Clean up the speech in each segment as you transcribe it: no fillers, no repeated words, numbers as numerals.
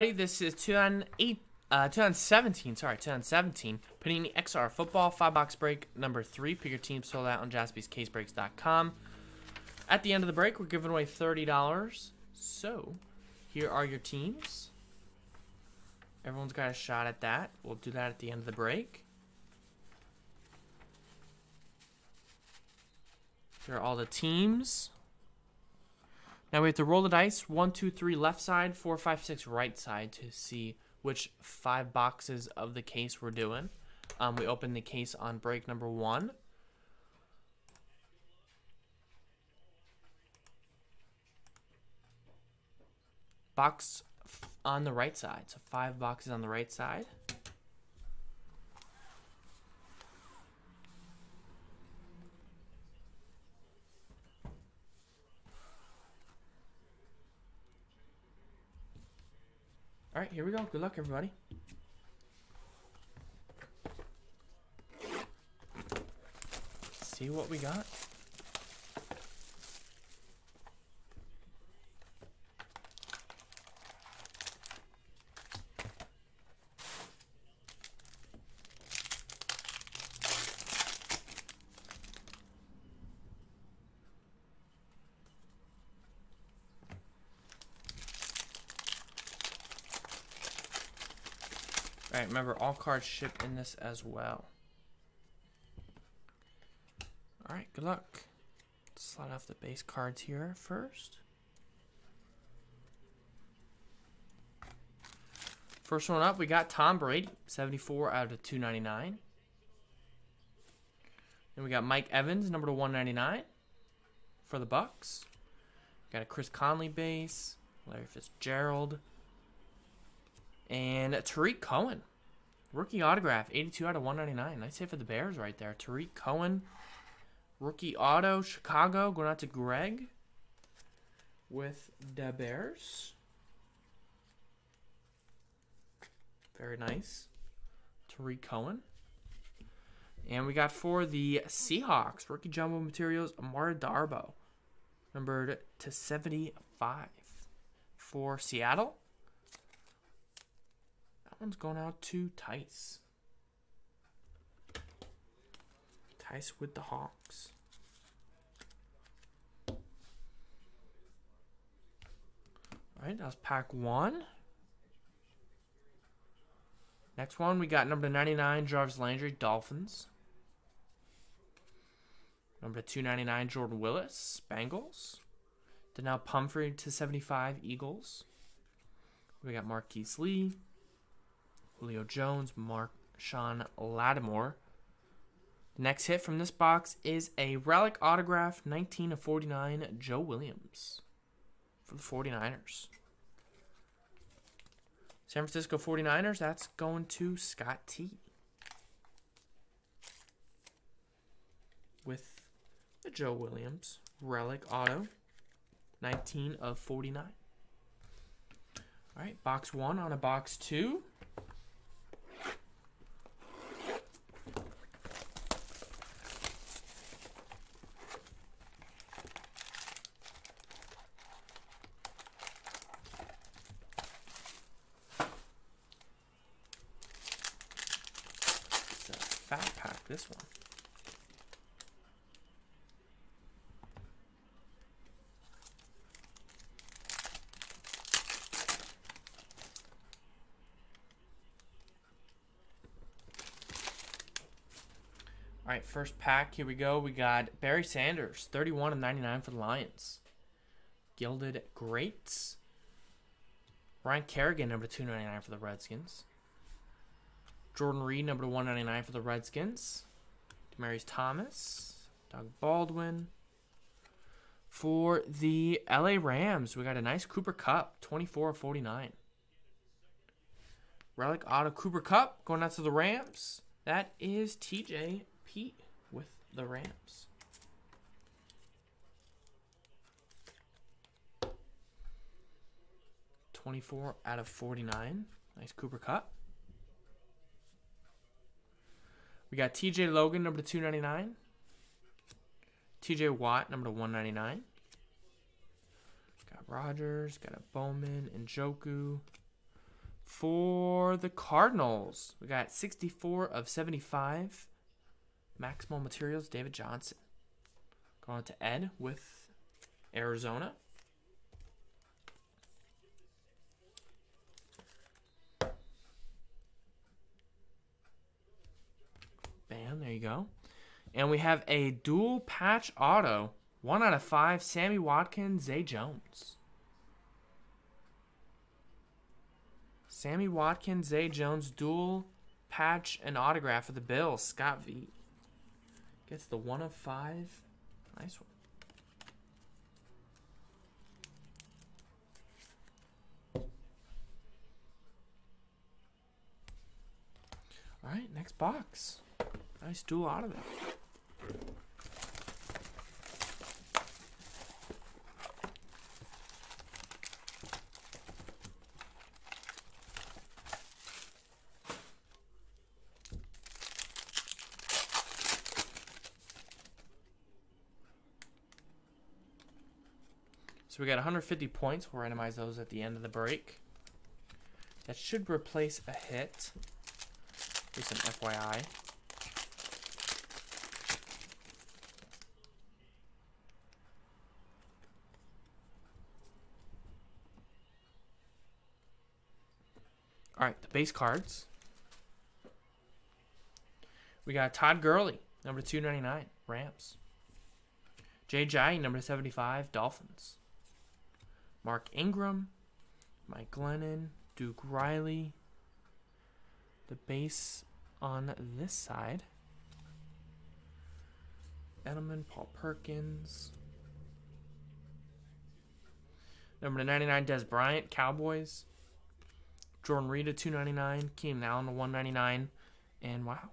This is 2017 Panini XR Football 5-box break number 3. Pick your team sold out on JaspysCaseBreaks.com. At the end of the break, we're giving away $30. So, here are your teams. Everyone's got a shot at that. We'll do that at the end of the break. Here are all the teams. Now we have to roll the dice, 1, 2, 3 left side, 4, 5, 6 right side to see which 5 boxes of the case we're doing. We open the case on break number 1. Box on the right side, so 5 boxes on the right side. All right, here we go. Good luck, everybody. Let's see what we got. All right, remember, all cards ship in this as well. All right, good luck. Let's slide off the base cards here first. First one up, we got Tom Brady, 74 out of 299. Then we got Mike Evans, number to 199 for the Bucks. Got a Chris Conley base, Larry Fitzgerald. And Tariq Cohen, rookie autograph, 82 out of 199. Nice hit for the Bears right there. Tariq Cohen, rookie auto, Chicago, going out to Greg with the Bears. Very nice. Tariq Cohen. And we got for the Seahawks, rookie jumbo materials, Amara Darbo, numbered to 75 for Seattle. One's going out to Tice. Tice with the Hawks. Alright, that was pack 1. Next one, we got number 99, Jarvis Landry, Dolphins. Number 299, Jordan Willis, Bengals. Danielle Pumphrey to 75, Eagles. We got Marquise Lee. Leo Jones, Mark Sean Lattimore. Next hit from this box is a relic autograph, 19 of 49, Joe Williams for the 49ers. San Francisco 49ers, that's going to Scott T. with the Joe Williams relic auto, 19 of 49. All right, box 1 on a box 2. Fat pack this one. All right, first pack, here we go. We got Barry Sanders, 31 of 99 for the Lions. Gilded Greats. Ryan Kerrigan, number 299 for the Redskins. Jordan Reed, number 199 for the Redskins. Demaryius Thomas. Doug Baldwin. For the LA Rams, we got a nice Cooper Kupp, 24 of 49. Relic auto Cooper Kupp going out to the Rams. That is TJ Pete with the Rams. $24 out of 49. Nice Cooper Kupp. We got TJ Logan, number 299. TJ Watt, number 199. Got Rodgers, got a Bowman, Njoku, For the Cardinals, we got 64 of 75. Maximum Materials, David Johnson. Going to Ed with Arizona. Bam, there you go. And we have a dual patch auto. 1/5, Sammy Watkins, Zay Jones. Sammy Watkins, Zay Jones, dual patch and autograph for the Bills. Scott V gets the 1/5. Nice one. All right, next box. Nice dual auto there. So we got 150 points. We'll randomize those at the end of the break. That should replace a hit. Just an FYI. All right, the base cards. We got Todd Gurley, number 299, Rams. J.J., number 75, Dolphins. Mark Ingram, Mike Glennon, Duke Riley. The base on this side. Edelman, Paul Perkins. Number 99, Des Bryant, Cowboys. Jordan Reed, 299. Keenan Allen, 199. And wow.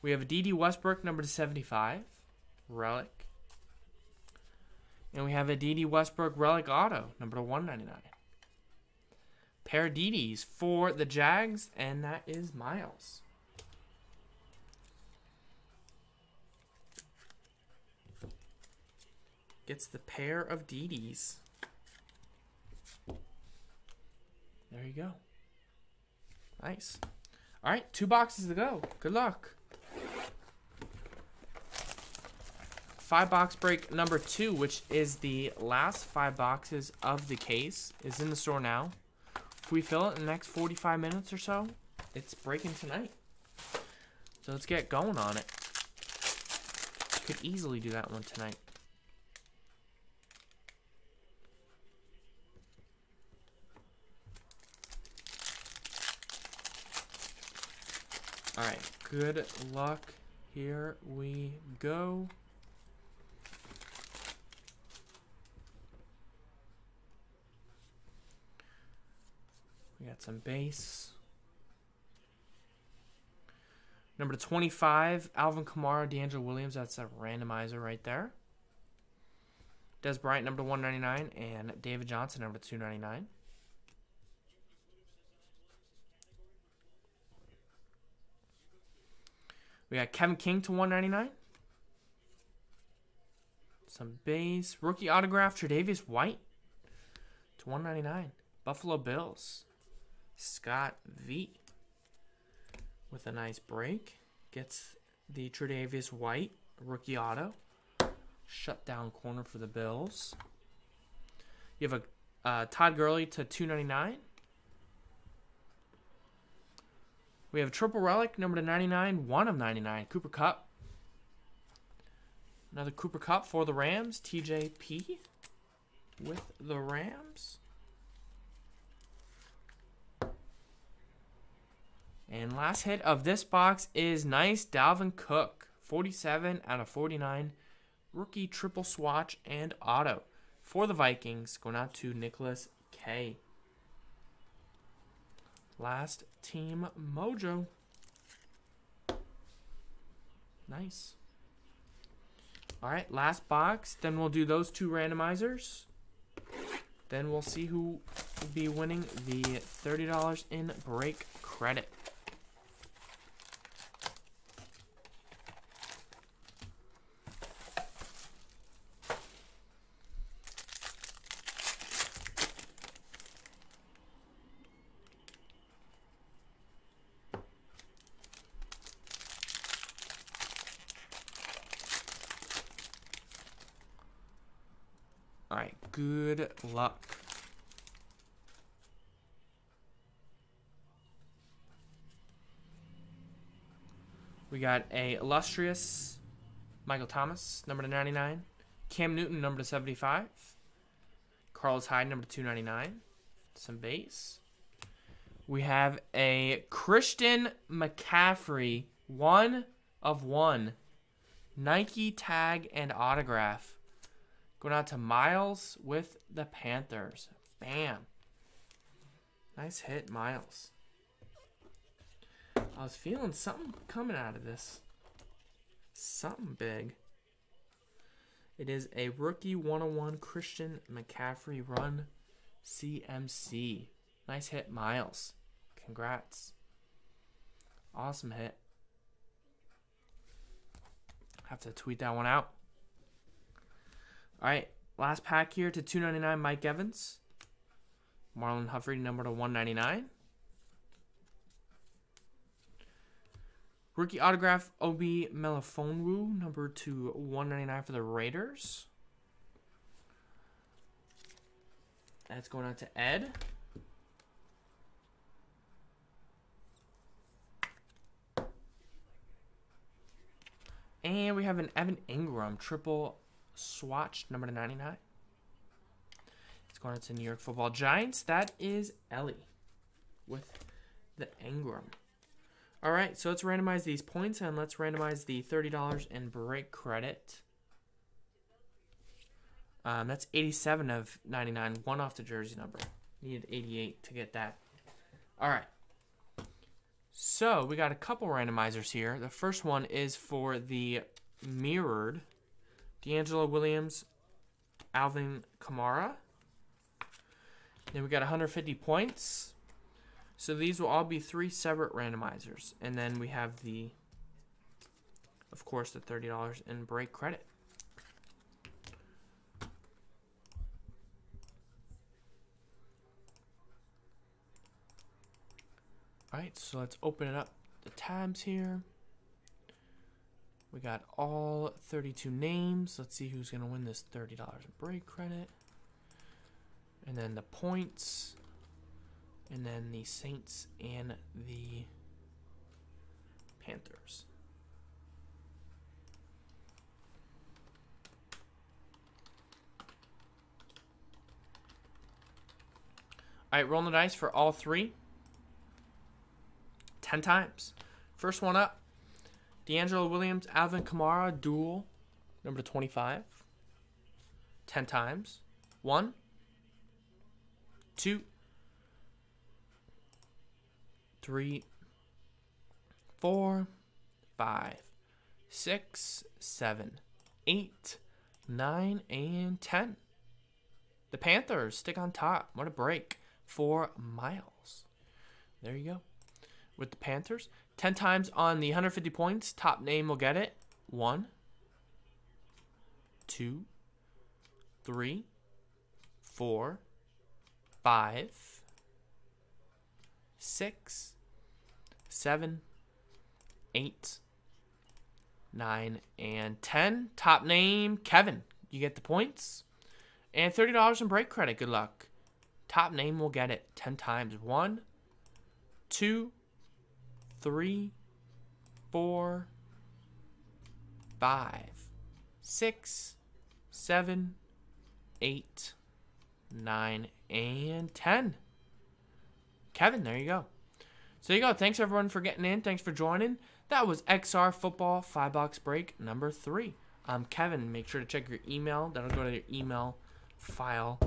We have a Dede Westbrook, number 75. Relic. And we have a Dede Westbrook Relic Auto, number 199. Pair of Dedes for the Jags, and that is Miles. Gets the pair of Dedes. There you go. Nice. All right, 2 boxes to go. Good luck. 5-box break number 2, which is the last 5 boxes of the case, is in the store now. If we fill it in the next 45 minutes or so, it's breaking tonight. So let's get going on it. Could easily do that one tonight. All right, good luck. Here we go. We got some base. Number 25, Alvin Kamara, D'Angelo Williams. That's a randomizer right there. Des Bryant, number 199, and David Johnson, number 299. We got Kevin King to 199. Some base. Rookie autograph, Tre'Davious White to 199. Buffalo Bills. Scott V with a nice break. Gets the Tre'Davious White rookie auto. Shutdown corner for the Bills. You have a Todd Gurley to 299. We have a triple relic, number to 99, 1/99. Cooper Kupp. Another Cooper Kupp for the Rams. TJP with the Rams. And last hit of this box is nice Dalvin Cook, 47/49, rookie triple swatch and auto for the Vikings, going out to Nicholas K. Last team mojo. Nice. All right, last box. Then we'll do those 2 randomizers. Then we'll see who will be winning the $30 in break credit. Good luck. We got a illustrious Michael Thomas, number to 99. Cam Newton, number to 75. Carlos Hyde, number 299. Some base. We have a Christian McCaffrey, 1/1. Nike tag and autograph. Going out to Miles with the Panthers. Bam. Nice hit, Miles. I was feeling something coming out of this. Something big. It is a rookie 1/1 Christian McCaffrey run CMC. Nice hit, Miles. Congrats. Awesome hit. Have to tweet that one out. All right, last pack here to 299, Mike Evans. Marlon Humphrey, number to 199. Rookie autograph, Obi Melifonwu, number to 199 for the Raiders. That's going out to Ed. And we have an Evan Ingram, triple swatch, number to 99. It's going out to New York Football Giants. That is Ellie with the Ingram. All right, so let's randomize these points, and let's randomize the $30 in break credit. That's 87 of 99, one off the jersey number. Needed 88 to get that. All right. So we got a couple randomizers here. The first one is for the mirrored D'Angelo Williams, Alvin Kamara. Then we got 150 points. So these will all be three separate randomizers. And then we have the, of course, the $30 in break credit. All right, so let's open it up the tabs here. We got all 32 names. Let's see who's gonna win this $30 in break credit. And then the points. And then the Saints and the Panthers. All right, rolling the dice for all three. 10 times. First one up, D'Angelo Williams, Alvin Kamara, duel, number 25. 10 times. 1, 2, 3, 4, 5, 6, 7, 8, 9, and 10. The Panthers stick on top. What a break for Miles. There you go. With the Panthers. 10 times on the 150 points. Top name will get it. 1, 2, 3, 4, 5, 6, 7, 8, 9, and 10. Top name, Kevin. You get the points. And $30 in break credit. Good luck. Top name will get it 10 times. 1, 2, 3, 4, 5, 6, 7, 8, 9, and 10. Kevin, there you go. So you go. Thanks everyone for getting in. Thanks for joining. That was XR Football 5-box break number 3. Kevin, make sure to check your email. That'll go to your email file,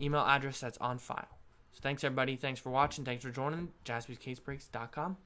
email address that's on file. So thanks everybody. Thanks for watching. Thanks for joining. JaspysCaseBreaks.com.